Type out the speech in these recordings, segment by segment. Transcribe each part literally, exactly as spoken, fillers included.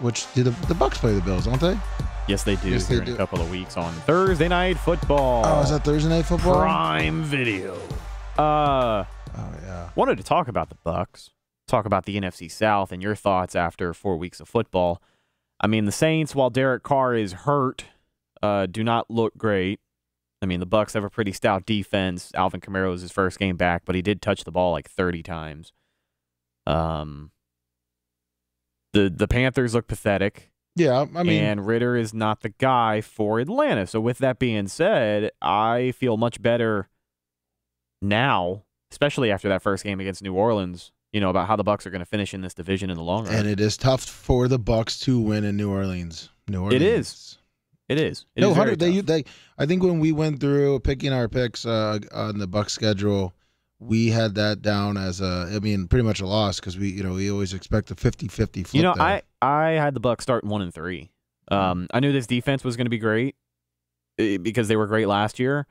Which did the, the Bucs play the Bills, don't they? Yes, they do. Yes, they here do. In a couple of weeks on Thursday Night Football. Oh, is that Thursday Night Football? Prime Video. Uh, oh yeah. Wanted to talk about the Bucs. Talk about the N F C South and your thoughts after four weeks of football. I mean, the Saints, while Derek Carr is hurt, uh, do not look great. I mean, the Bucs have a pretty stout defense. Alvin Camaro was his first game back, but he did touch the ball like thirty times. Um, the the Panthers look pathetic. Yeah, I mean, and Ritter is not the guy for Atlanta. So with that being said, I feel much better now, especially after that first game against New Orleans, you know, about how the Bucs are going to finish in this division in the long run. And it is tough for the Bucs to win in New Orleans. New Orleans. It is. It is. It no, is Hunter, they, they, I think when we went through picking our picks uh, on the Bucs schedule, we had that down as a, I mean, pretty much a loss because we, you know, we always expect a fifty fifty flip. You know, there. I I had the Bucs start one and three. Um, I knew this defense was going to be great because they were great last year,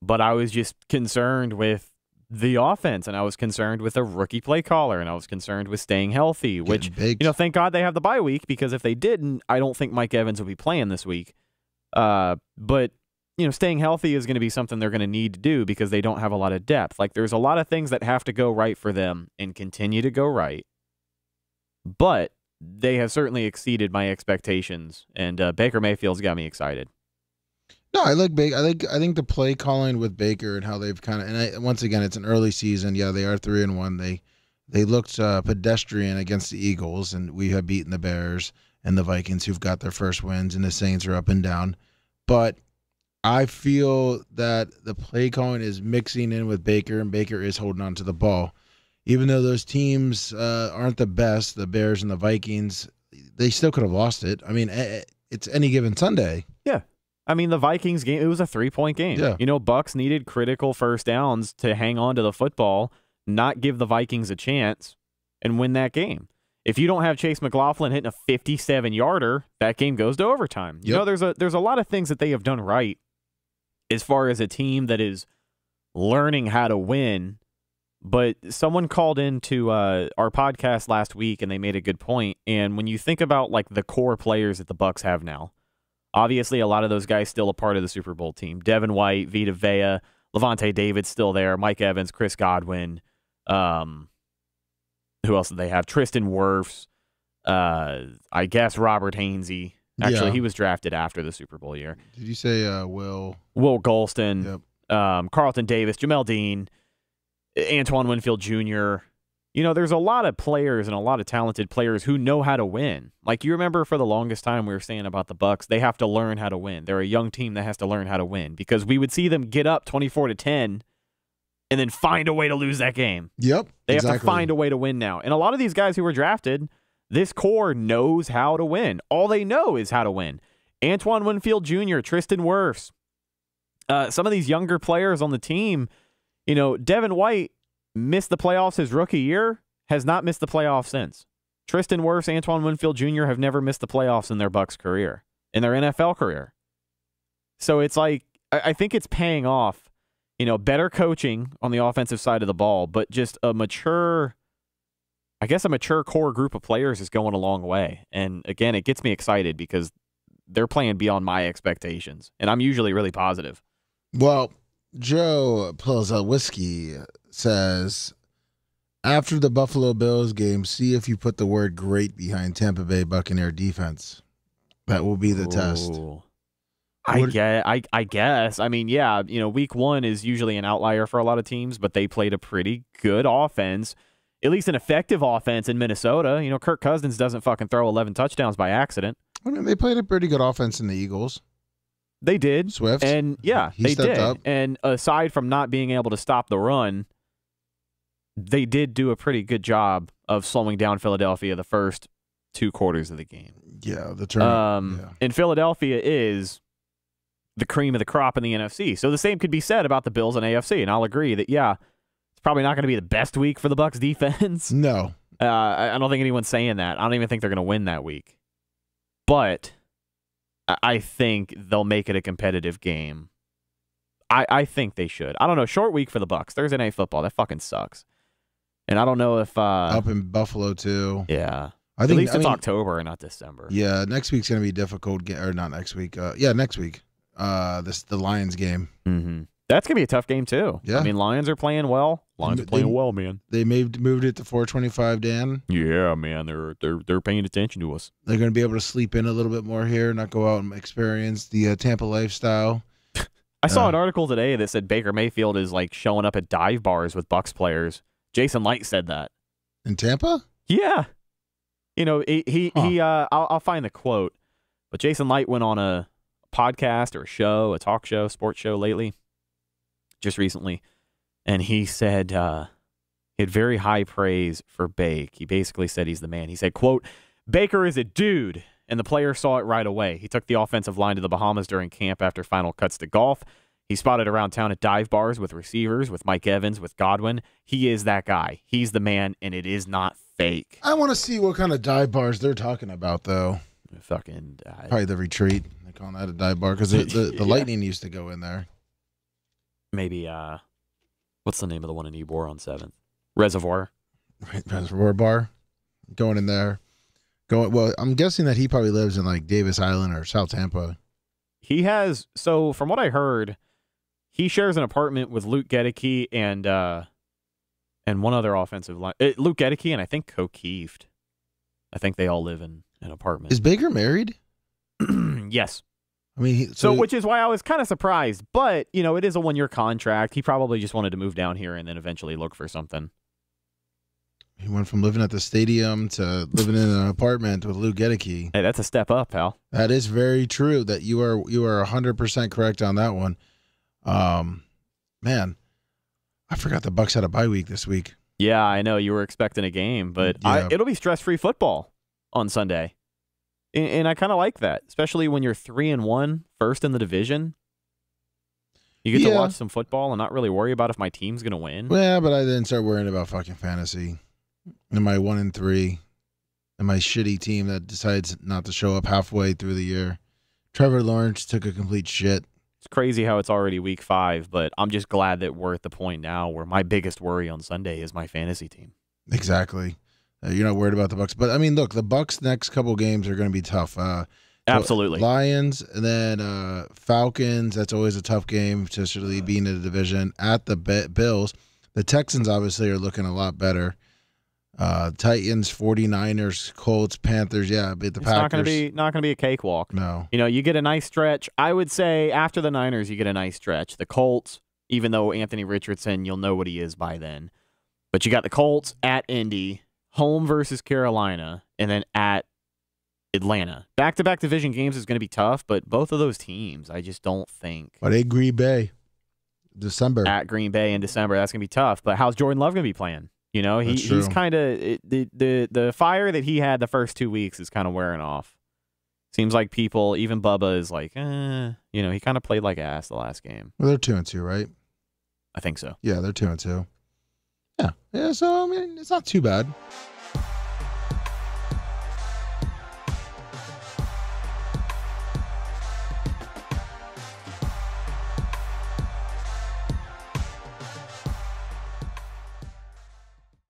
but I was just concerned with the offense, and I was concerned with a rookie play caller, and I was concerned with staying healthy. Getting which baked. You know, thank God they have the bye week because if they didn't, I don't think Mike Evans would be playing this week. Uh, but. You know, staying healthy is going to be something they're going to need to do because they don't have a lot of depth. Like, there's a lot of things that have to go right for them and continue to go right. But they have certainly exceeded my expectations, and uh, Baker Mayfield's got me excited. No, I like Baker. I like. I think the play calling with Baker and how they've kind of. And I, once again, it's an early season. Yeah, they are three and one. They they looked uh, pedestrian against the Eagles, and we have beaten the Bears and the Vikings, who've got their first wins, and the Saints are up and down, but. I feel that the play calling is mixing in with Baker, and Baker is holding on to the ball. Even though those teams uh, aren't the best, the Bears and the Vikings, they still could have lost it. I mean, it's any given Sunday. Yeah. I mean, the Vikings game, it was a three-point game. Yeah. You know, Bucs needed critical first downs to hang on to the football, not give the Vikings a chance, and win that game. If you don't have Chase McLaughlin hitting a fifty-seven yarder, that game goes to overtime. You yep. know, there's a there's a lot of things that they have done right. As far as a team that is learning how to win, but someone called into uh, our podcast last week and they made a good point. And when you think about like the core players that the Bucs have now, obviously a lot of those guys still a part of the Super Bowl team. Devin White, Vita Vea, Levante David still there, Mike Evans, Chris Godwin. Um, who else did they have? Tristan Wirfs, uh, I guess Robert Hainsey. Actually, yeah. He was drafted after the Super Bowl year. Did you say uh, Will? Will Golston, yep. um, Carlton Davis, Jamel Dean, Antoine Winfield Junior You know, there's a lot of players and a lot of talented players who know how to win. Like, you remember for the longest time we were saying about the Bucs, they have to learn how to win. They're a young team that has to learn how to win because we would see them get up twenty-four to ten and then find a way to lose that game. Yep, They exactly. have to find a way to win now. And a lot of these guys who were drafted... This core knows how to win. All they know is how to win. Antoine Winfield Junior, Tristan Wirfs, uh, some of these younger players on the team, you know, Devin White missed the playoffs his rookie year, has not missed the playoffs since. Tristan Wirfs, Antoine Winfield Junior have never missed the playoffs in their Bucs career, in their N F L career. So it's like, I, I think it's paying off, you know, better coaching on the offensive side of the ball, but just a mature... I guess a mature core group of players is going a long way. And again, it gets me excited because they're playing beyond my expectations. And I'm usually really positive. Well, Joe Plozowiski says, after the Buffalo Bills game, see if you put the word great behind Tampa Bay Buccaneer defense. That will be the Ooh. test. I, get, I, I guess. I mean, yeah, you know, week one is usually an outlier for a lot of teams, but they played a pretty good offense. At least an effective offense in Minnesota. You know, Kirk Cousins doesn't fucking throw eleven touchdowns by accident. I mean, they played a pretty good offense in the Eagles. They did. Swift. And, yeah, he they did. Up. And aside from not being able to stop the run, they did do a pretty good job of slowing down Philadelphia the first two quarters of the game. Yeah, the turn. Um, yeah. And Philadelphia is the cream of the crop in the N F C. So the same could be said about the Bills and A F C, and I'll agree that, yeah, it's probably not going to be the best week for the Bucs defense. No. Uh, I don't think anyone's saying that. I don't even think they're going to win that week. But I think they'll make it a competitive game. I, I think they should. I don't know. Short week for the Bucs. Thursday Night Football. That fucking sucks. And I don't know if... Uh, Up in Buffalo, too. Yeah. I think, At least I it's mean, October, not December. Yeah, next week's going to be a difficult game. Or not next week. Uh, yeah, next week. Uh, this the Lions game. Mm-hmm. That's going to be a tough game, too. Yeah. I mean, Lions are playing well. Lions are playing they, well, man. They moved, moved it to four twenty-five, Dan. Yeah, man. They're they're they're paying attention to us. They're going to be able to sleep in a little bit more here, not go out and experience the uh, Tampa lifestyle. I saw uh, an article today that said Baker Mayfield is, like, showing up at dive bars with Bucs players. Jason Light said that. In Tampa? Yeah. You know, he, he, huh. he uh, I'll, I'll find the quote, but Jason Light went on a podcast or a show, a talk show, sports show lately, just recently, and he said, uh, he had very high praise for Bake. He basically said he's the man. He said, quote, Baker is a dude, and the player saw it right away. He took the offensive line to the Bahamas during camp after final cuts to golf. He spotted around town at dive bars with receivers, with Mike Evans, with Godwin. He is that guy. He's the man, and it is not fake. I want to see what kind of dive bars they're talking about, though. Fucking uh, probably the Retreat. They're calling that a dive bar because the, the, the yeah. Lightning used to go in there. Maybe uh, what's the name of the one in Ybor on seventh? Reservoir. Right, Reservoir Bar. Going in there. Going well. I'm guessing that he probably lives in like Davis Island or South Tampa. He has. So from what I heard, he shares an apartment with Luke Gedicke and. Uh, And one other offensive line, it, Luke Gedicke, and I think Co-Keefed. I think they all live in an apartment. Is Baker married? Yes. I mean, he, so, so he, which is why I was kind of surprised. But you know, it is a one-year contract. He probably just wanted to move down here and then eventually look for something. He went from living at the stadium to living in an apartment with Luke Gedicke. Hey, that's a step up, pal. That is very true. That you are you are a hundred percent correct on that one. Um, man. I forgot the Bucs had a bye week this week. Yeah, I know. You were expecting a game, but yeah. I, it'll be stress-free football on Sunday. And, and I kind of like that, especially when you're three and one, first in the division. You get yeah. to watch some football and not really worry about if my team's going to win. Yeah, but I didn't start worrying about fucking fantasy. And my one and three, and my shitty team that decides not to show up halfway through the year. Trevor Lawrence took a complete shit. It's crazy how it's already week five, but I'm just glad that we're at the point now where my biggest worry on Sunday is my fantasy team. Exactly. Uh, you're not worried about the Bucs. But, I mean, look, the Bucs' next couple games are going to be tough. Uh, Absolutely. Lions and then uh, Falcons. That's always a tough game, especially being in the division. At the Bills, the Texans obviously are looking a lot better. Uh, Titans, 49ers, Colts, Panthers, yeah, but the it's Packers. Not gonna be not gonna be a cakewalk. No, you know, you get a nice stretch. I would say after the Niners, you get a nice stretch. The Colts, even though Anthony Richardson, you'll know what he is by then. But you got the Colts at Indy, home versus Carolina, and then at Atlanta. Back-to-back division games is going to be tough, but both of those teams, I just don't think. But at Green Bay, December at Green Bay in December, that's gonna be tough. But how's Jordan Love gonna be playing? You know, he, he's kind of the, the the fire that he had the first two weeks is kind of wearing off. Seems like people, even Bubba, is like, eh. You know, he kind of played like ass the last game. Well, they're two and two, right? I think so. Yeah, they're two and two. Yeah, yeah. So I mean, it's not too bad.